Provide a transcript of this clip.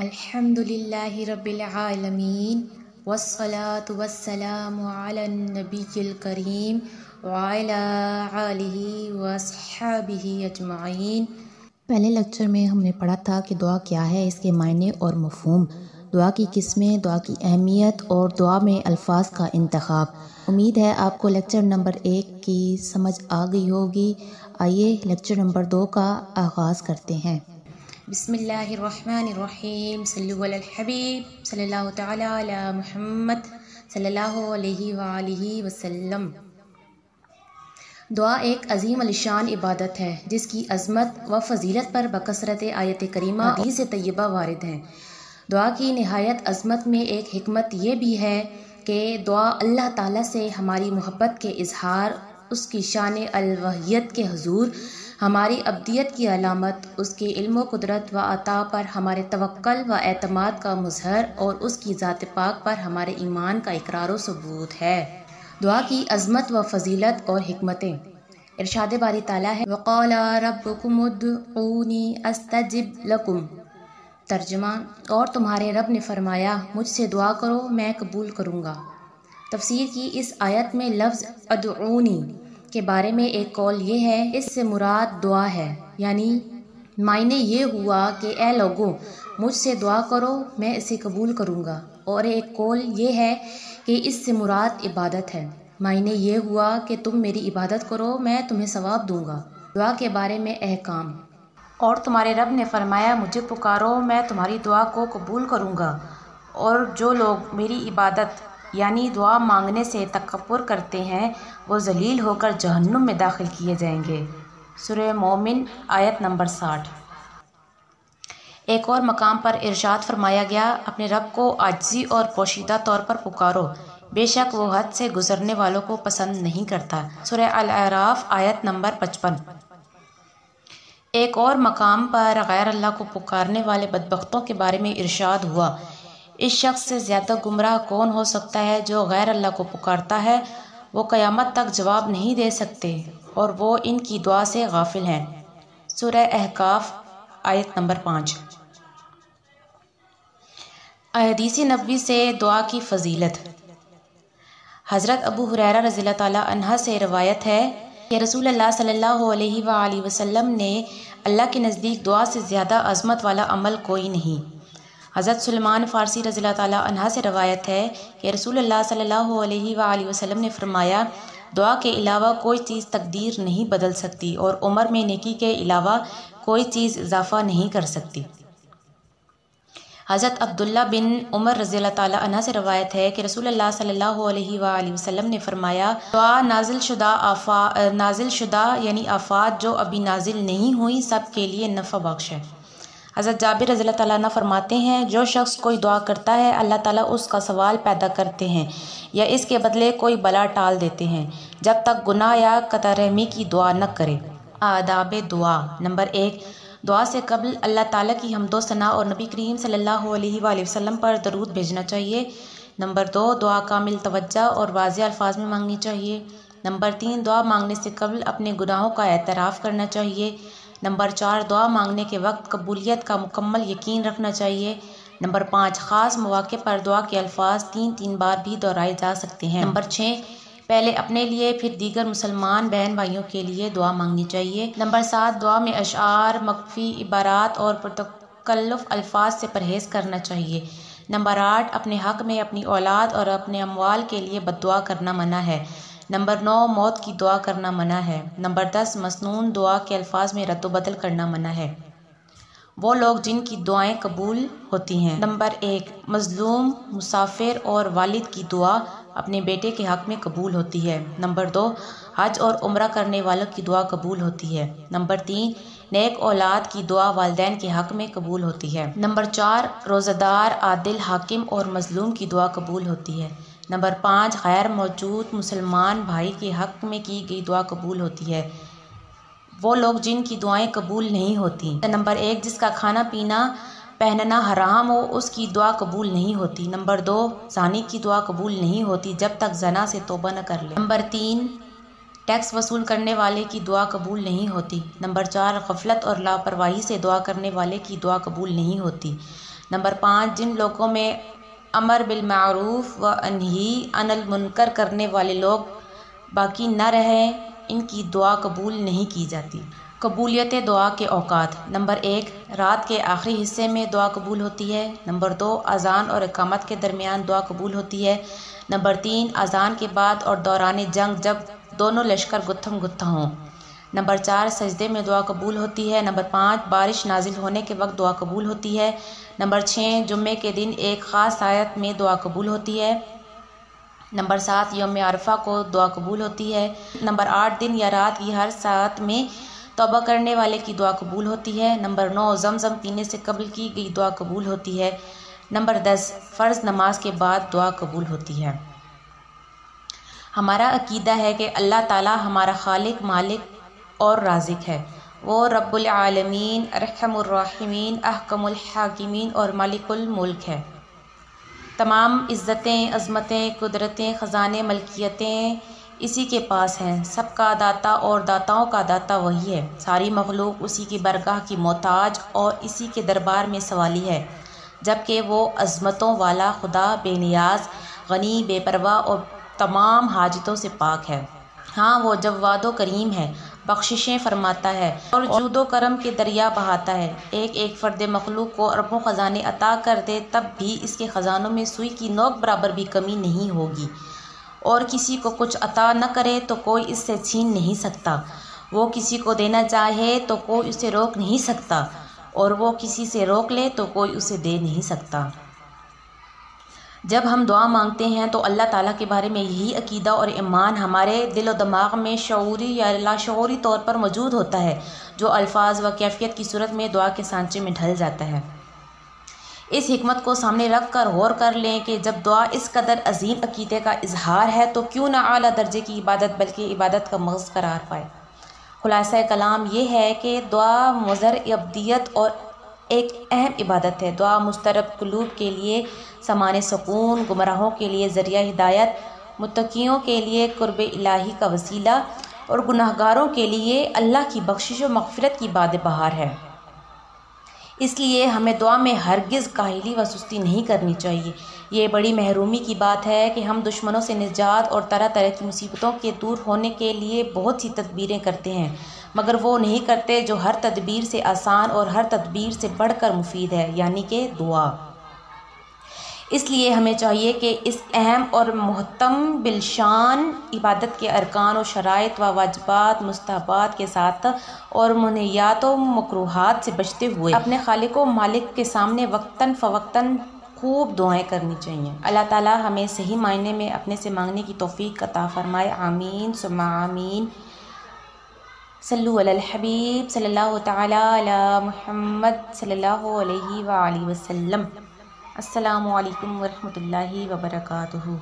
अल्हम्दुलिल्लाहि रब्बिल आलमीन वस्सलातु वस्सलामु अलन नबिय्यिल करीम व अला आलिहि व अस्हाबिहि अजमाइन। पहले लेक्चर में हमने पढ़ा था कि दुआ क्या है, इसके मायने और मफहूम, दुआ की किस्में, दुआ की अहमियत और दुआ में अल्फाज का इंतखाब। उम्मीद है आपको लेक्चर नंबर 1 की समझ आ गई होगी। आइए लेक्चर नंबर 2 का आगाज़ करते हैं। बिस्मिल्लाहिर्रहमानिर्रहीम सल्लु अलल हबीब सल्लल्लाहु तआला अला मुहम्मद सल्लल्लाहु अलैहि वसल्लम। दुआ एक अजीम अलिशान इबादत है जिसकी अजमत व फजीलत पर बकसरत आयत करीमा हदीस तय्यबा वारिद है। दुआ की नहायत अजमत में एक हिकमत यह भी है कि दुआ अल्लाह ताला से हमारी मोहब्बत के इजहार, उसकी शान अलवहियत के हजूर, हमारी अब्दियत की अलामत, उसके इल्म कुदरत व अता पर हमारे तवक्कल व एतमाद का मुजहर और उसकी ज़ात पाक पर हमारे ईमान का इकरार सबूत है। दुआ की अजमत व फजीलत और हिकमतें। इरशाद बारी ताला है वक़ाल रब्बुकुम उदऊनी अस्तजिब लकुम। तर्जमा, और तुम्हारे रब ने फरमाया मुझसे दुआ करो मैं कबूल करूँगा। तफसीर की इस आयत में लफ्ज़ अदऊनी के बारे में एक कौल ये है, इससे मुराद दुआ है, यानी मायने ये हुआ कि ए लोगों मुझसे दुआ करो मैं इसे कबूल करूँगा, और एक कौल ये है कि इससे मुराद इबादत है, मायने ये हुआ कि तुम मेरी इबादत करो मैं तुम्हें सवाब दूँगा। दुआ के बारे में अहकाम। और तुम्हारे रब ने फरमाया मुझे पुकारो मैं तुम्हारी दुआ को कबूल करूँगा, और जो लोग मेरी इबादत यानी दुआ मांगने से तकब्बुर करते हैं वो जलील होकर जहन्नुम में दाखिल किए जाएंगे। सूरह मोमिन आयत नंबर 60। एक और मकाम पर इरशाद फरमाया गया अपने रब को आजिज़ी और पोशीदा तौर पर पुकारो, बेशक वो हद से गुजरने वालों को पसंद नहीं करता। सूरह अल-आराफ आयत नंबर 55। एक और मकाम पर गैर अल्लाह को पुकारने वाले बदबख्तों के बारे में इरशाद हुआ, इस शख्स से ज़्यादा गुमराह कौन हो सकता है जो गैर अल्लाह को पुकारता है, वो क़यामत तक जवाब नहीं दे सकते और वो इनकी दुआ से गाफिल हैं। सूरह अहकाफ आयत नंबर 5। हदीसी नबी से दुआ की फजीलत। हज़रत अबू हुरैरा रज़ियल्लाहु ताला अन्हा से रवायत है कि रसूल अल्लाह सल्लल्लाहु अलैहि वसल्लम ने अल्लाह के नज़दीक दुआ से ज़्यादा अज़मत वाला अमल कोई नहीं। हज़रत सुलेमान फ़ारसी रज़ियल्लाहु ताला अन्हा से रवायत है कि रसूलुल्लाह सल्लल्लाहु अलैहि वसल्लम ने फरमाया दुआ के अलावा कोई चीज़ तकदीर नहीं बदल सकती और उम्र में नेकी के अलावा कोई चीज़ इजाफ़ा नहीं कर सकती। हज़रत अब्दुल्ला बिन उमर रज़ियल्लाहु ताला अन्हा से रवायत है कि रसूलुल्लाह सल्लल्लाहु अलैहि वसल्लम ने फरमाया दुआ नाजिल शुदा यानी आफात जो अभी नाजिल नहीं हुई सब के लिए नफ़ा बख्श है। हज़रत जाबिर रज़ियल्लाहु ताला अन्हु फरमाते हैं जो शख्स कोई दुआ करता है अल्लाह ताला उसका सवाल पैदा करते हैं या इसके बदले कोई बला टाल देते हैं जब तक गुनाह या कतरहमी की दुआ न करे। आदाब दुआ नंबर 1। दुआ से कबल अल्लाह ताला की हमदो सना और नबी करीम सल्लल्लाहु अलैहि वसल्लम पर दरूद भेजना चाहिए। नंबर 2, दुआ कामिल तवज्जो और वाज़ेह अल्फाज में मांगनी चाहिए। नंबर 3, दुआ मांगने से कबल अपने गुनाहों का एतराफ़ करना चाहिए। नंबर 4, दुआ मांगने के वक्त कबूलियत का मुकम्मल यकीन रखना चाहिए। नंबर 5, ख़ास मौक़े पर दुआ के अल्फाज 3-3 बार भी दोहराए जा सकते हैं। नंबर 6, पहले अपने लिए फिर दीगर मुसलमान बहन भाइयों के लिए दुआ मांगनी चाहिए। नंबर 7, दुआ में अशार, मख्फी इबारात और पुरतकल्लुफ़ अल्फाज से परहेज़ करना चाहिए। नंबर 8, अपने हक़ में अपनी औलाद और अपने अमवाल के लिए बद्दुआ करना मना है। नंबर 9, मौत की दुआ करना मना है। नंबर 10, मसनून दुआ के अल्फाज में रद्द बदल करना मना है, वो लोग जिनकी दुआएं कबूल होती हैं। नंबर 1, मज़लूम, मुसाफिर और वालिद की दुआ अपने बेटे के हक़ में कबूल होती है। नंबर 2, हज और उम्रा करने वालों की दुआ कबूल होती है। नंबर 3, नेक औलाद की दुआ वालिदैन के हक़ में कबूल होती है। नंबर 4, रोज़ादार, आदिल, हाकिम और मज़लूम की दुआ कबूल होती है। नंबर 5, गैर मौजूद मुसलमान भाई के हक़ में की गई दुआ कबूल होती है, वो लोग जिनकी दुआएं कबूल नहीं होती। नंबर 1, जिसका खाना पीना पहनना हराम हो उसकी दुआ कबूल नहीं होती। नंबर 2, ज़ानी की दुआ कबूल नहीं होती जब तक ज़ना से तौबा न कर ले। नंबर 3, टैक्स वसूल करने वाले की दुआ कबूल नहीं होती। नंबर 4, गफलत और लापरवाही से दुआ करने वाले की दुआ कबूल नहीं होती। नंबर 5, जिन लोगों में अमर बिलमारूफ़ व अनही अनिल मुनकर करने वाले लोग बाकी न रहें, इनकी दुआ कबूल नहीं की जाती। कबूलियत दुआ के औकात। नंबर 1, रात के आखिरी हिस्से में दुआ कबूल होती है। नंबर 2, अजान और इकामत के दरमियान दुआ कबूल होती है। नंबर 3, अजान के बाद और दौरान जंग जब दोनों लश्कर गुत्थम गुत्था हों। नंबर 4, सजदे में दुआ कबूल होती है। नंबर 5, बारिश नाजिल होने के वक्त दुआ कबूल होती है। नंबर 6, जुम्मे के दिन एक ख़ास आयत में दुआ कबूल होती है। नंबर 7, यौम अरफा को दुआ कबूल होती है। नंबर 8, दिन या रात की हर सात में तौबा करने वाले की दुआ कबूल होती है। नंबर 9, जमजम पीने से कबल की गई दुआ कबूल होती है। नंबर 10, फ़र्ज़ नमाज के बाद दुआ कबूल होती है। हमारा अकीदा है कि अल्लाह ताला हमारा खालिक, मालिक और राज़िक है। वो रब्बुल आलमीन, अरहमुर राहिमीन, अहकमुल हाकिमीन और मालिकुल मुल्क है। तमाम इज़्ज़तें, अज़मतें, कुदरतें, ख़जाने, मलकियतें इसी के पास हैं। सबका दाता और दाताओं का दाता वही है। सारी मखलूक उसी की बरगाह की मोहताज और इसी के दरबार में सवाली है, जबकि वो अज़मतों वाला खुदा बेनियाज, गनी, बेपरवाह और तमाम हाजतों से पाक है। हाँ, वो जव्वाद व करीम है, बख्शिशें फरमाता है और जुदो करम के दरिया बहाता है। एक एक फ़र्द मखलूक को अरबों ख़जाने अता कर दे, तब भी इसके ख़जानों में सुई की नोक बराबर भी कमी नहीं होगी, और किसी को कुछ अता न करे तो कोई इससे छीन नहीं सकता। वो किसी को देना चाहे तो कोई उसे रोक नहीं सकता, और वो किसी से रोक ले तो कोई उसे दे नहीं सकता। जब हम दुआ मांगते हैं तो अल्लाह ताला के बारे में यही अकीदा और ईमान हमारे दिल और दिमाग में शऊरी या लाशऊरी तौर पर मौजूद होता है, जो अल्फाज व कैफियत की सूरत में दुआ के सांचे में ढल जाता है। इस हिकमत को सामने रख कर गौर कर लें कि जब दुआ इस कदर अजीम अकीदे का इजहार है तो क्यों ना आला दर्जे की इबादत बल्कि इबादत का मग़ज़ करार पाए। खुलासा कलाम ये है कि दुआ मुज़र अब्दियत और एक अहम इबादत है। दुआ मुस्तरब कुलूब के लिए सामान सकून, गुमराहों के लिए ज़रिया हिदायत, मुत्तकियों के लिए कुर्ब इलाही का वसीला और गुनाहगारों के लिए अल्लाह की बख्शिश और मग़फ़िरत की बात बहार है। इसलिए हमें दुआ में हरगिज़ काहिली व सुस्ती नहीं करनी चाहिए। ये बड़ी महरूमी की बात है कि हम दुश्मनों से निजात और तरह तरह की मुसीबतों के दूर होने के लिए बहुत सी तदबीरें करते हैं, मगर वो नहीं करते जो हर तदबीर से आसान और हर तदबीर से बढ़कर मुफीद है, यानी कि दुआ। इसलिए हमें चाहिए कि इस अहम और महत्तम बिलशान इबादत के अरकान और शराइत व वाजिबात, मुस्ताहबात के साथ और मुनहियात व मकरूहात से बचते हुए अपने खालिक व मालिक के सामने वक्तन फ़वक्तन खूब दुआएं करनी चाहिए। अल्लाह ताला हमें सही मायने में अपने से मांगने की तौफीक अता फ़रमाए। आमीन सुम्मा आमीन। सल्लु अलल हबीब सल्लल्लाहु तआला अला मुहम्मद सल्लल्लाहु अलैहि व आलिहि वसल्लम। अस्सलामु अलैकुम वरहमतुल्लाहि वबरकातुहू।